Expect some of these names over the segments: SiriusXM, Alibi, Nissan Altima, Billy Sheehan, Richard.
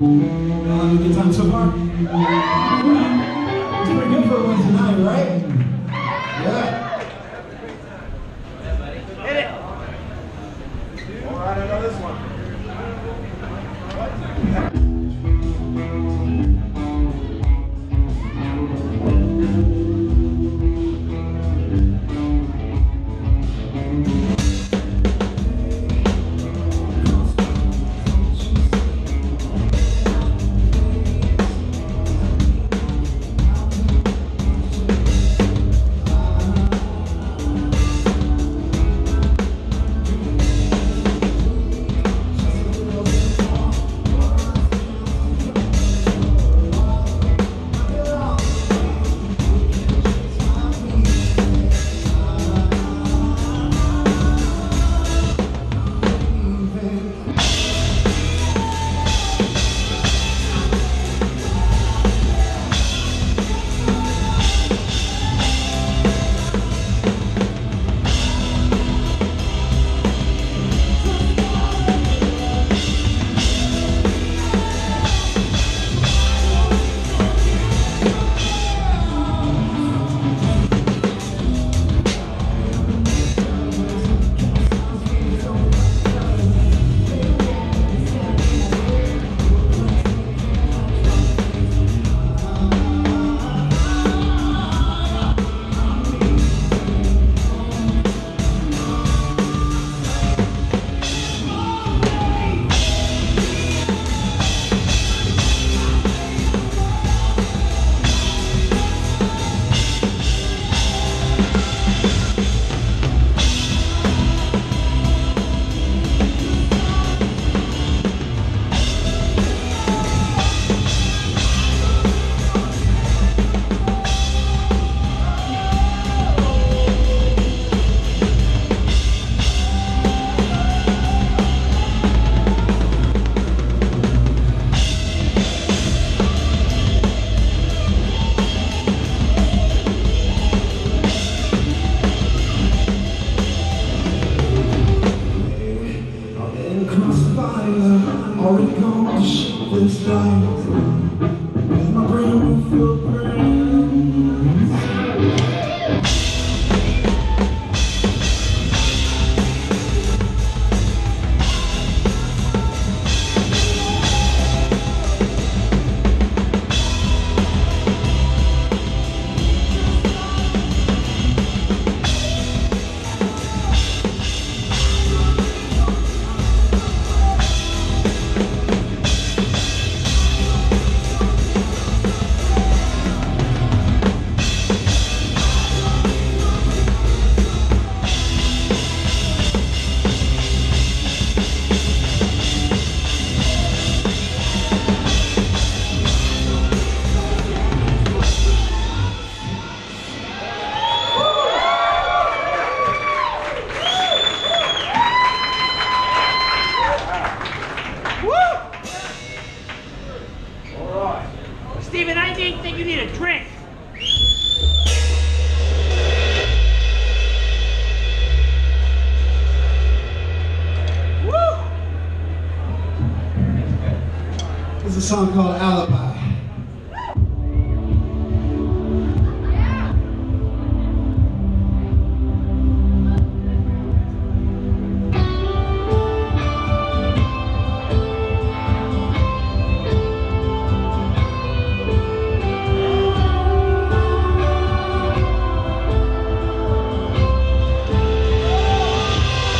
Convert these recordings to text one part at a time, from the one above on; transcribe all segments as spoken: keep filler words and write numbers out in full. Y'all having a good time so far? It's pretty good for a Wednesday night, right? Yeah. Hit it! All right, I know this one. Already gone to shit this time. And my brain will feel burns. Steven, I think that you need a drink. Woo! This is a song called Alibi. You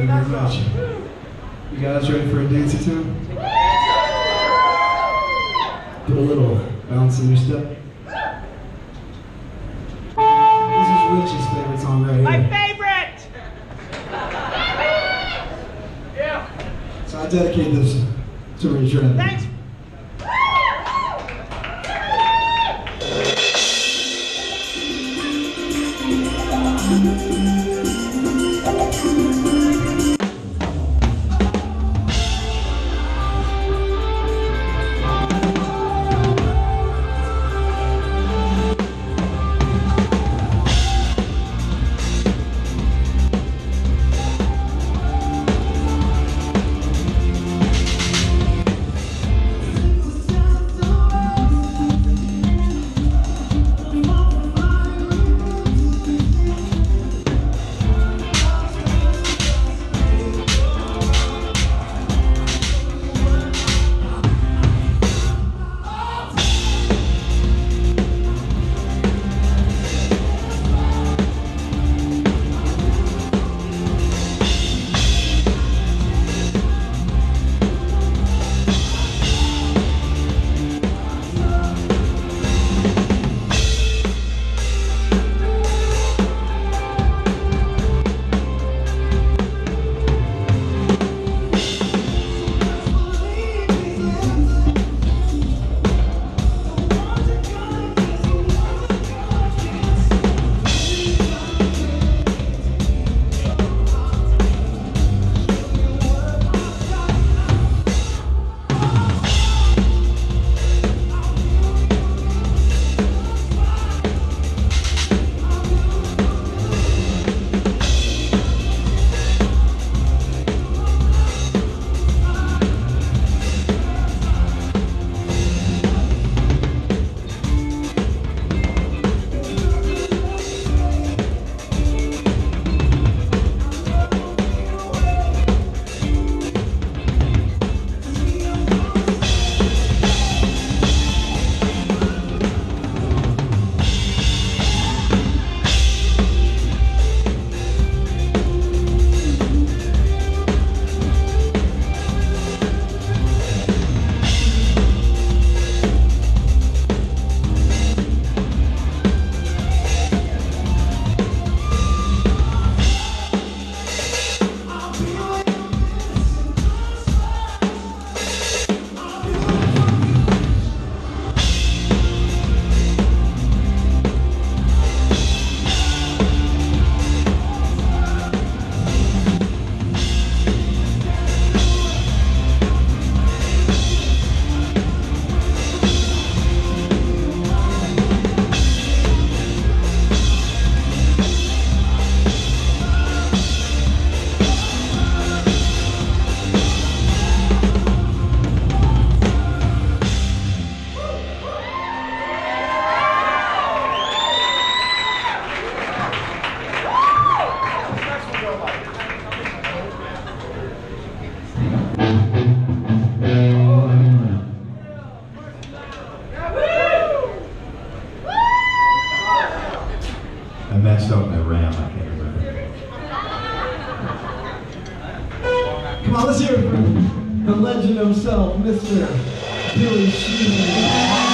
you very much. You guys ready for a dance or two? Put a little bounce in your step. This is Rich's favorite song right here. My favorite! Yeah. So I dedicate this to Richard. Thanks. Come on, let's hear it for the legend himself, Mister Billy Sheehan.